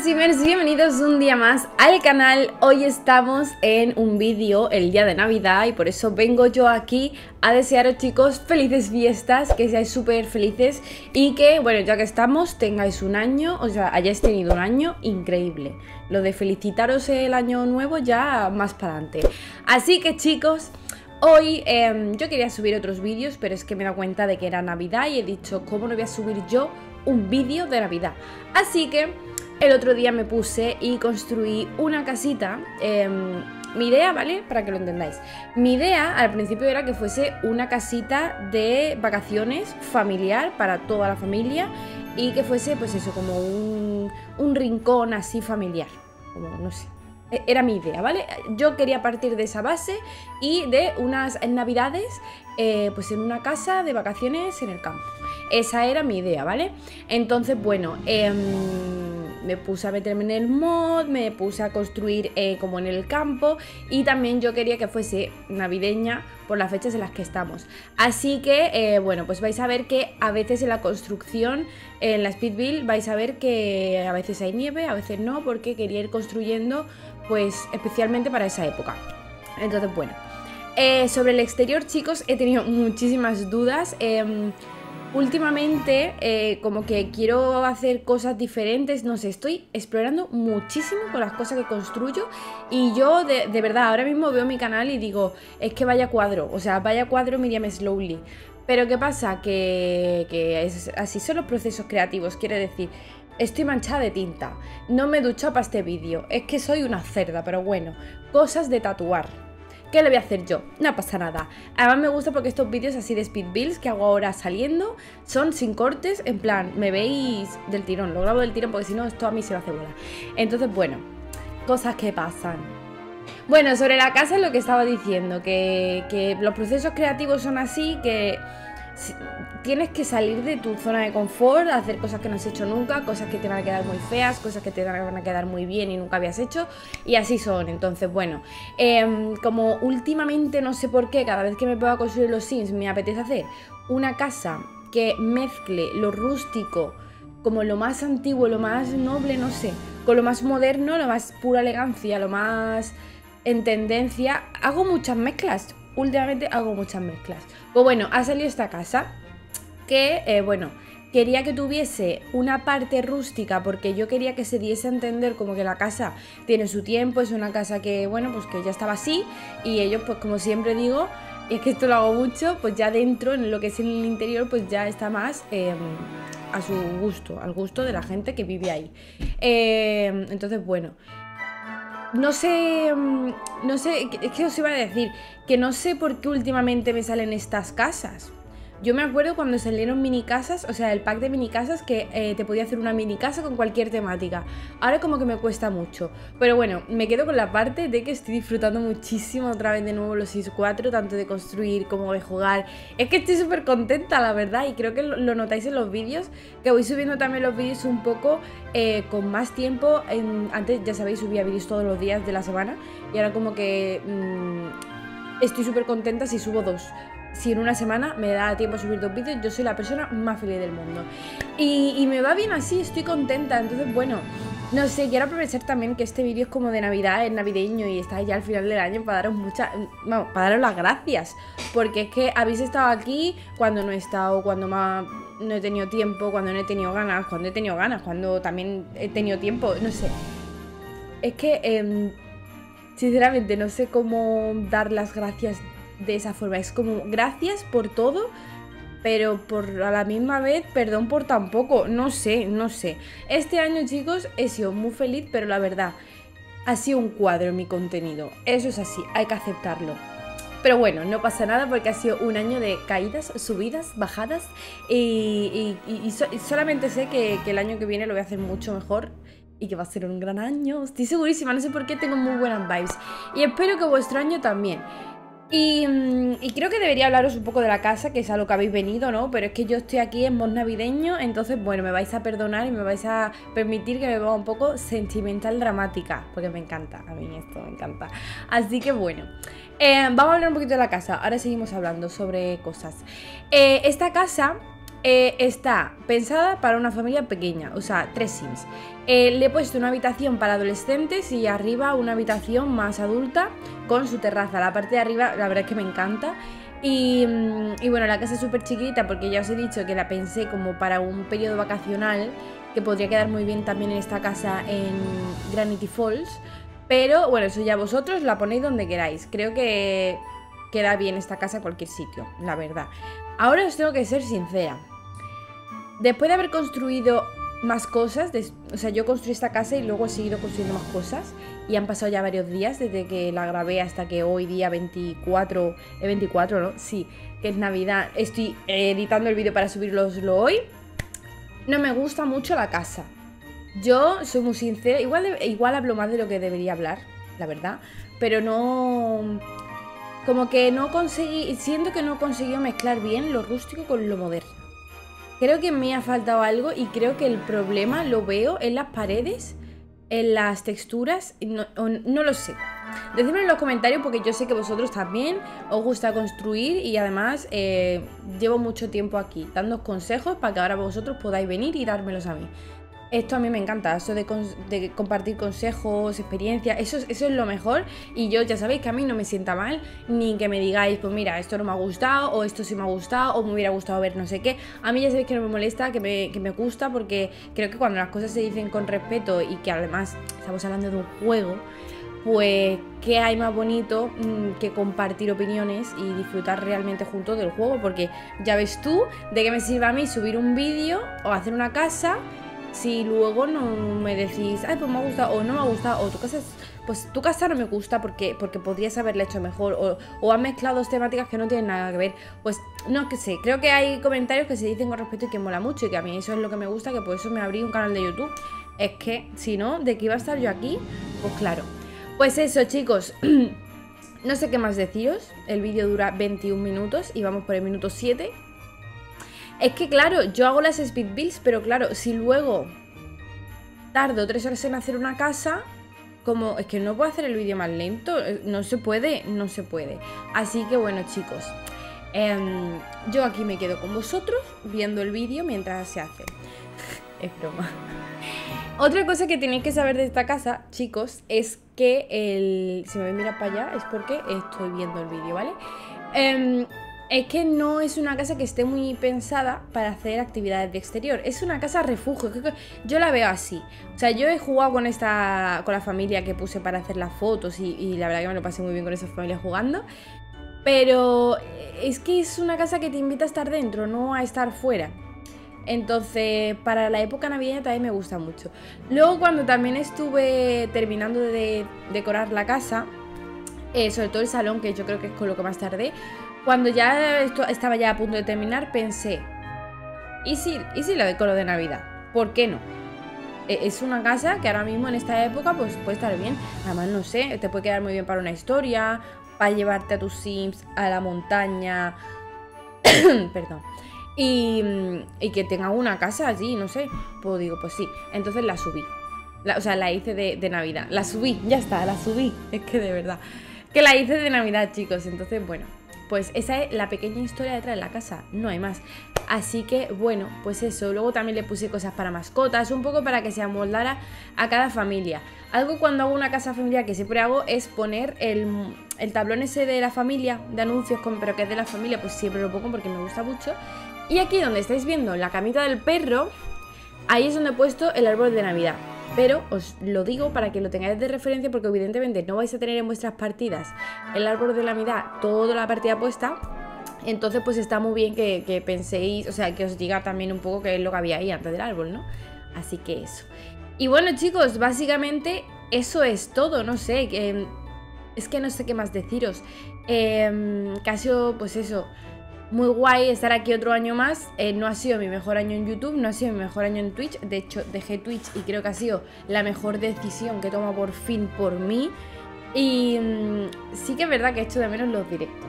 Hola Simmers, bienvenidos un día más al canal. Hoy estamos en un vídeo el día de Navidad y por eso vengo yo aquí a desearos, chicos, felices fiestas, que seáis súper felices y que, bueno, ya que estamos, tengáis un año, o sea, hayáis tenido un año increíble. Lo de felicitaros el año nuevo ya más para adelante. Así que, chicos, hoy yo quería subir otros vídeos, pero es que me he dado cuenta de que era Navidad y he dicho, ¿cómo no voy a subir yo un vídeo de Navidad? Así que el otro día me puse y construí una casita. Mi idea, ¿vale? Para que lo entendáis. Mi idea al principio era que fuese una casita de vacaciones familiar para toda la familia y que fuese, pues eso, como un rincón así familiar. Como, no sé. Era mi idea, ¿vale? Yo quería partir de esa base y de unas navidades, pues en una casa de vacaciones en el campo. Esa era mi idea, ¿vale? Entonces, bueno, me puse a meterme en el mod, me puse a construir como en el campo y también yo quería que fuese navideña por las fechas en las que estamos. Así que, bueno, pues vais a ver que a veces en la construcción, en la speed build, vais a ver que a veces hay nieve, a veces no, porque quería ir construyendo pues especialmente para esa época. Entonces, bueno, sobre el exterior, chicos, he tenido muchísimas dudas. Últimamente, como que quiero hacer cosas diferentes, no sé, estoy explorando muchísimo con las cosas que construyo y yo de verdad ahora mismo veo mi canal y digo, es que vaya cuadro, o sea, vaya cuadro miriamslowly. Pero ¿qué pasa? Que así son los procesos creativos, quiere decir, estoy manchada de tinta, no me he duchado para este vídeo, es que soy una cerda, pero bueno, cosas de tatuar. ¿Qué le voy a hacer yo? No pasa nada. Además me gusta porque estos vídeos así de speed builds que hago ahora saliendo son sin cortes, en plan, me veis del tirón, lo grabo del tirón porque si no esto a mí se me hace bola. Entonces, bueno, cosas que pasan. Bueno, sobre la casa es lo que estaba diciendo, que los procesos creativos son así, que tienes que salir de tu zona de confort, hacer cosas que no has hecho nunca, cosas que te van a quedar muy feas, cosas que te van a quedar muy bien y nunca habías hecho, y así son. Entonces, bueno, como últimamente no sé por qué, cada vez que me puedo construir los Sims me apetece hacer una casa que mezcle lo rústico, como lo más antiguo, lo más noble, no sé, con lo más moderno, lo más pura elegancia, lo más en tendencia. Hago muchas mezclas. Últimamente hago muchas mezclas. Pues bueno, ha salido esta casa que, bueno, quería que tuviese una parte rústica porque yo quería que se diese a entender como que la casa tiene su tiempo, es una casa que, bueno, pues que ya estaba así y ellos, pues como siempre digo, y es que esto lo hago mucho, pues ya dentro, en lo que es en el interior, pues ya está más a su gusto, al gusto de la gente que vive ahí. Entonces, bueno, no sé, es que os iba a decir que no sé por qué últimamente me salen estas casas. Yo me acuerdo cuando salieron mini casas, o sea, el pack de mini casas que te podía hacer una mini casa con cualquier temática. Ahora como que me cuesta mucho. Pero bueno, me quedo con la parte de que estoy disfrutando muchísimo otra vez de nuevo los Sims 4, tanto de construir como de jugar. Es que estoy súper contenta, la verdad, y creo que lo notáis en los vídeos, que voy subiendo también los vídeos un poco con más tiempo. Antes, ya sabéis, subía vídeos todos los días de la semana y ahora como que estoy súper contenta si subo dos. Si en una semana me da tiempo a subir dos vídeos, yo soy la persona más feliz del mundo. Y me va bien así, estoy contenta. Entonces, bueno, no sé, quiero aprovechar también que este vídeo es como de Navidad, es navideño y estáis ya al final del año para daros vamos, para daros las gracias. Porque es que habéis estado aquí cuando no he estado, cuando no he tenido tiempo, cuando no he tenido ganas, cuando he tenido ganas, cuando también he tenido tiempo, no sé. Es que, sinceramente, no sé cómo dar las gracias de esa forma, es como gracias por todo, pero por a la misma vez, perdón por tan poco. No sé, este año, chicos, he sido muy feliz, pero la verdad ha sido un cuadro mi contenido, eso es así, hay que aceptarlo. Pero bueno, no pasa nada porque ha sido un año de caídas, subidas, bajadas y solamente sé que el año que viene lo voy a hacer mucho mejor y que va a ser un gran año, estoy segurísima, no sé por qué tengo muy buenas vibes y espero que vuestro año también. Y creo que debería hablaros un poco de la casa, que es a lo que habéis venido, ¿no? Pero es que yo estoy aquí en mod navideño, entonces, bueno, me vais a perdonar y me vais a permitir que me ponga un poco sentimental dramática, porque me encanta, a mí esto me encanta. Así que, bueno, vamos a hablar un poquito de la casa, ahora seguimos hablando sobre cosas. Esta casa Está pensada para una familia pequeña, o sea, 3 Sims. Le he puesto una habitación para adolescentes y arriba una habitación más adulta con su terraza. La parte de arriba la verdad es que me encanta. Y bueno, la casa es súper chiquita porque ya os he dicho que la pensé como para un periodo vacacional, que podría quedar muy bien también en esta casa en Granite Falls. Pero bueno, eso ya vosotros la ponéis donde queráis. Creo que queda bien esta casa en cualquier sitio, la verdad. Ahora os tengo que ser sincera. Después de haber construido más cosas, o sea, yo construí esta casa y luego he seguido construyendo más cosas. Y han pasado ya varios días desde que la grabé hasta que hoy día 24... ¿24, no? Sí, que es Navidad. Estoy editando el vídeo para subiroslo hoy. No me gusta mucho la casa. Yo soy muy sincera. Igual hablo más de lo que debería hablar, la verdad. Pero no... Como que no conseguí, siento que no he conseguido mezclar bien lo rústico con lo moderno. Creo que me ha faltado algo y creo que el problema lo veo en las paredes, en las texturas, no lo sé. Decidme en los comentarios porque yo sé que vosotros también os gusta construir y además llevo mucho tiempo aquí dándos consejos para que ahora vosotros podáis venir y dármelos a mí. Esto a mí me encanta, eso de compartir consejos, experiencias, eso es lo mejor. Y yo ya sabéis que a mí no me sienta mal, ni que me digáis, pues mira, esto no me ha gustado, o esto sí me ha gustado, o me hubiera gustado ver no sé qué. A mí ya sabéis que no me molesta, que me gusta, porque creo que cuando las cosas se dicen con respeto y que además estamos hablando de un juego, pues qué hay más bonito que compartir opiniones y disfrutar realmente juntos del juego. Porque ya ves tú, de qué me sirve a mí subir un vídeo o hacer una casa si luego no me decís, ay, pues me ha gustado o no me ha gustado, o tu casa, pues tu casa no me gusta porque podrías haberla hecho mejor, o has mezclado dos temáticas que no tienen nada que ver. Pues no, que sé, creo que hay comentarios que se dicen con respeto y que mola mucho, y que a mí eso es lo que me gusta, que por eso me abrí un canal de YouTube. Es que, si no, ¿de qué iba a estar yo aquí? Pues claro. Pues eso, chicos. No sé qué más deciros. El vídeo dura 21 minutos y vamos por el minuto 7. Es que claro, yo hago las speed builds, pero claro, si luego tardo 3 horas en hacer una casa, como es que no puedo hacer el vídeo más lento, no se puede. Así que bueno, chicos, yo aquí me quedo con vosotros viendo el vídeo mientras se hace. Es broma. Otra cosa que tenéis que saber de esta casa, chicos, es que si me miras para allá es porque estoy viendo el vídeo, ¿vale? Es que no es una casa que esté muy pensada para hacer actividades de exterior. Es una casa refugio. Yo la veo así. O sea, yo he jugado con la familia que puse para hacer las fotos y la verdad que me lo pasé muy bien con esa familia jugando. Pero es que es una casa que te invita a estar dentro, no a estar fuera. Entonces, para la época navideña también me gusta mucho. Luego, cuando también estuve terminando de decorar la casa, sobre todo el salón, que yo creo que es con lo que más tardé, cuando ya estaba ya a punto de terminar, pensé, ¿y si la decoro de Navidad? ¿Por qué no? Es una casa que ahora mismo en esta época pues puede estar bien. Además, no sé, te puede quedar muy bien para una historia, para llevarte a tus Sims a la montaña. Perdón. Y que tenga una casa allí, no sé. Pues digo, pues sí. Entonces la subí. O sea, la hice de Navidad. La subí, ya está, la subí. Es que de verdad. Que la hice de Navidad, chicos. Entonces, bueno. Pues esa es la pequeña historia detrás de la casa, no hay más. Así que bueno, pues eso. Luego también le puse cosas para mascotas, un poco para que se amoldara a cada familia. Algo cuando hago una casa familiar que siempre hago es poner el tablón ese de la familia, de anuncios, pero que es de la familia, pues siempre lo pongo porque me gusta mucho. Y aquí donde estáis viendo la camita del perro, ahí es donde he puesto el árbol de Navidad. Pero os lo digo para que lo tengáis de referencia, porque evidentemente no vais a tener en vuestras partidas el árbol de la Navidad toda la partida puesta. Entonces pues está muy bien que penséis, o sea, que os diga también un poco qué es lo que había ahí antes del árbol, ¿no? Así que eso. Y bueno, chicos, básicamente eso es todo. No sé, es que no sé qué más deciros. Que ha sido pues eso, muy guay estar aquí otro año más. No ha sido mi mejor año en YouTube, no ha sido mi mejor año en Twitch. De hecho, dejé Twitch y creo que ha sido la mejor decisión que tomo por fin por mí. Y sí que es verdad que echo de menos los directos.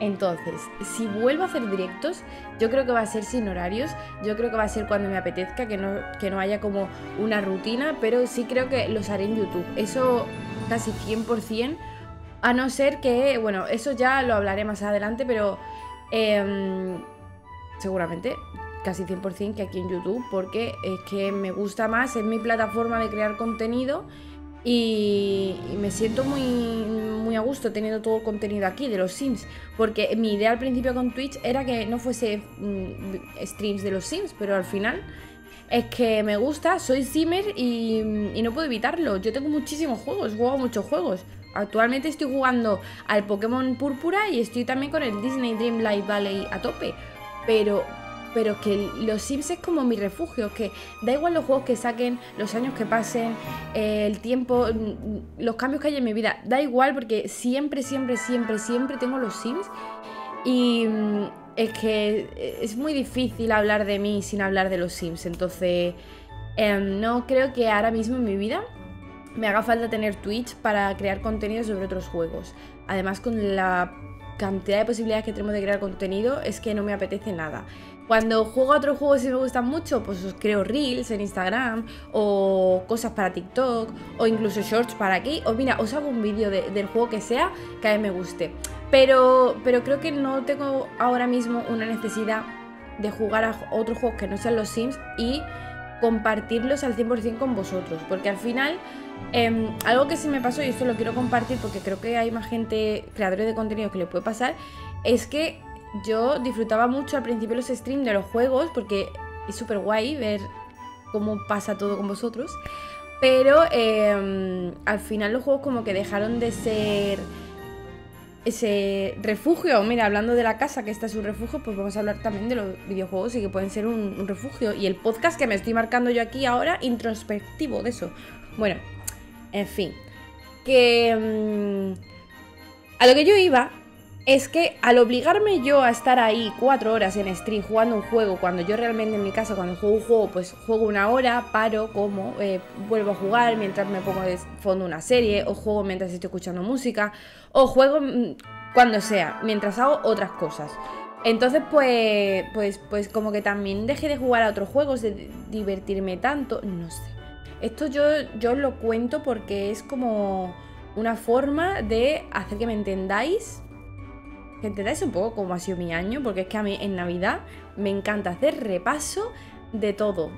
Entonces, si vuelvo a hacer directos, yo creo que va a ser sin horarios. Yo creo que va a ser cuando me apetezca, que no haya como una rutina. Pero sí creo que los haré en YouTube. Eso casi 100%. A no ser que, bueno, eso ya lo hablaré más adelante, pero seguramente casi 100% que aquí en YouTube, porque es que me gusta más, es mi plataforma de crear contenido y me siento muy a gusto teniendo todo el contenido aquí de los Sims, porque mi idea al principio con Twitch era que no fuese streams de los Sims, pero al final es que me gusta, soy Simmer y no puedo evitarlo. Yo tengo muchísimos juegos, juego muchos juegos. Actualmente estoy jugando al Pokémon Púrpura y estoy también con el Disney Dreamlight Valley a tope, pero que los Sims es como mi refugio, que da igual los juegos que saquen, los años que pasen, el tiempo, los cambios que haya en mi vida, da igual, porque siempre tengo los Sims. Y es que es muy difícil hablar de mí sin hablar de los Sims, entonces no creo que ahora mismo en mi vida me haga falta tener Twitch para crear contenido sobre otros juegos. Además, con la cantidad de posibilidades que tenemos de crear contenido, es que no me apetece nada. Cuando juego a otros juegos y me gustan mucho, pues os creo reels en Instagram, o cosas para TikTok, o incluso shorts para aquí, o mira, os hago un vídeo del juego que sea, que a mí me guste. Pero creo que no tengo ahora mismo una necesidad de jugar a otros juegos que no sean los Sims y compartirlos al 100% con vosotros, porque al final algo que sí me pasó, y esto lo quiero compartir porque creo que hay más gente, creadores de contenido, que le puede pasar, es que yo disfrutaba mucho al principio los streams de los juegos, porque es súper guay ver cómo pasa todo con vosotros, pero al final los juegos como que dejaron de ser ese refugio. Mira, hablando de la casa, que esta es un refugio, pues vamos a hablar también de los videojuegos y que pueden ser un refugio, y el podcast que me estoy marcando yo aquí ahora, introspectivo de eso. Bueno, en fin, que a lo que yo iba es que al obligarme yo a estar ahí 4 horas en stream jugando un juego, cuando yo realmente en mi casa, cuando juego un juego, pues juego 1 hora, paro, como, vuelvo a jugar mientras me pongo de fondo una serie, o juego mientras estoy escuchando música, o juego cuando sea, mientras hago otras cosas. Entonces pues como que también dejé de jugar a otros juegos, de divertirme tanto, no sé. Esto yo lo cuento porque es como una forma de hacer que me entendáis. Que entendáis un poco cómo ha sido mi año, porque es que a mí en Navidad me encanta hacer repaso de todo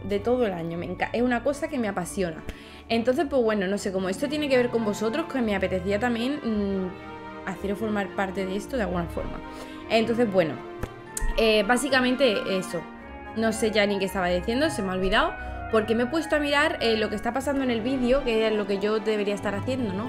el año, es una cosa que me apasiona. Entonces, pues bueno, no sé, como esto tiene que ver con vosotros, que me apetecía también haceros formar parte de esto de alguna forma. Entonces, bueno, básicamente eso, no sé ya ni qué estaba diciendo, se me ha olvidado, porque me he puesto a mirar lo que está pasando en el vídeo, que es lo que yo debería estar haciendo, ¿no?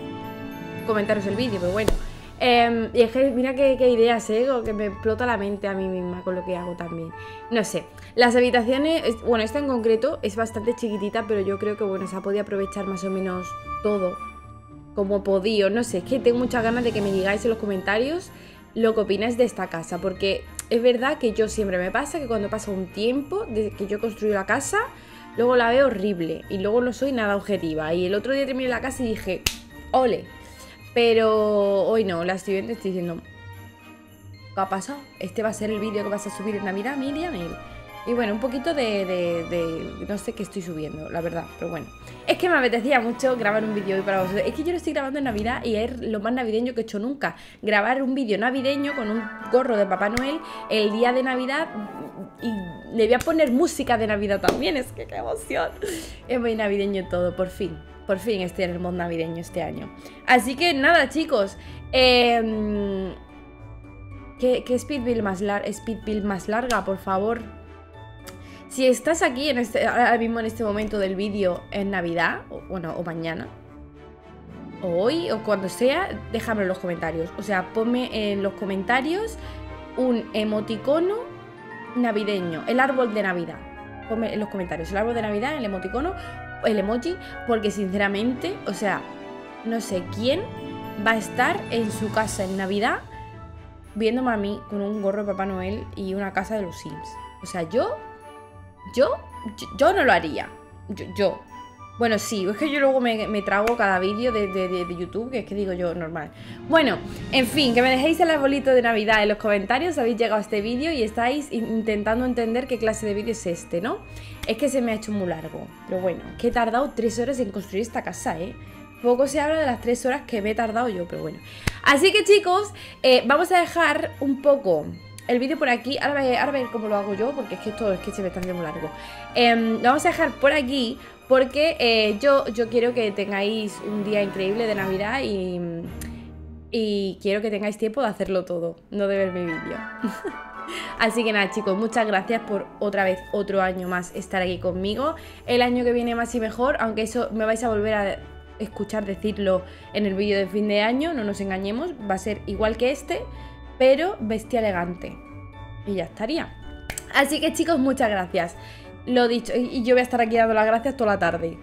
Comentaros el vídeo, pero bueno. Y es que mira qué ideas, que me explota la mente a mí misma con lo que hago también. No sé, las habitaciones, bueno, esta en concreto es bastante chiquitita, pero yo creo que bueno, se ha podido aprovechar más o menos todo como podía. No sé, es que tengo muchas ganas de que me digáis en los comentarios lo que opináis de esta casa, porque es verdad que yo siempre me pasa que cuando pasa un tiempo desde que yo construyo la casa, luego la veo horrible y luego no soy nada objetiva. Y el otro día terminé la casa y dije, ole. Pero hoy no, la estoy viendo y estoy diciendo, ¿qué ha pasado? Este va a ser el vídeo que vas a subir en Navidad, Miriam. Y bueno, un poquito de no sé qué estoy subiendo, la verdad. Pero bueno, es que me apetecía mucho grabar un vídeo hoy para vosotros. Es que yo lo estoy grabando en Navidad y es lo más navideño que he hecho nunca. Grabar un vídeo navideño con un gorro de Papá Noel el día de Navidad, y le voy a poner música de Navidad también. Es que qué emoción. Es muy navideño todo, por fin. Por fin estoy en el mod navideño este año. Así que nada, chicos. ¿Qué speed build más larga, por favor? Si estás aquí ahora mismo en este momento del vídeo en Navidad, o, bueno, o mañana, o hoy, o cuando sea, déjame en los comentarios. O sea, ponme en los comentarios un emoticono navideño, el árbol de Navidad. Ponme en los comentarios el árbol de Navidad, el emoticono, el emoji, porque sinceramente, o sea, no sé quién va a estar en su casa en Navidad viéndome a mí con un gorro de Papá Noel y una casa de los Sims. O sea, yo no lo haría. Bueno, sí, es que yo luego me trago cada vídeo de YouTube, que es que digo yo, normal. Bueno, en fin, que me dejéis el arbolito de Navidad en los comentarios. Habéis llegado a este vídeo y estáis intentando entender qué clase de vídeo es este, ¿no? Es que se me ha hecho muy largo, pero bueno, que he tardado 3 horas en construir esta casa, ¿eh? Poco se habla de las 3 horas que me he tardado yo, pero bueno. Así que chicos, vamos a dejar un poco el vídeo por aquí. Ahora veis cómo lo hago yo, porque es que esto es que se me está haciendo muy largo. Lo vamos a dejar por aquí, porque yo quiero que tengáis un día increíble de Navidad y quiero que tengáis tiempo de hacerlo todo, no de ver mi vídeo. Así que nada, chicos, muchas gracias por otra vez, otro año más, estar aquí conmigo. El año que viene más y mejor, aunque eso me vais a volver a escuchar decirlo en el vídeo de fin de año, no nos engañemos, va a ser igual que este, pero bestia elegante. Y ya estaría. Así que, chicos, muchas gracias. Lo dicho, y yo voy a estar aquí dando las gracias toda la tarde.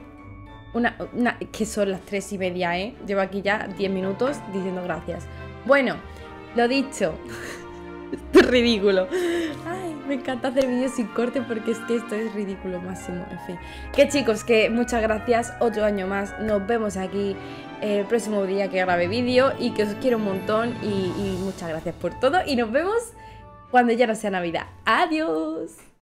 Que son las 3:30, ¿eh? Llevo aquí ya 10 minutos diciendo gracias. Bueno, lo dicho. Esto es ridículo. Ay, me encanta hacer vídeos sin corte porque es que esto es ridículo máximo. En fin, que chicos, que muchas gracias, otro año más, nos vemos aquí el próximo día que grabe vídeo, y que os quiero un montón, y muchas gracias por todo, y nos vemos cuando ya no sea Navidad. Adiós.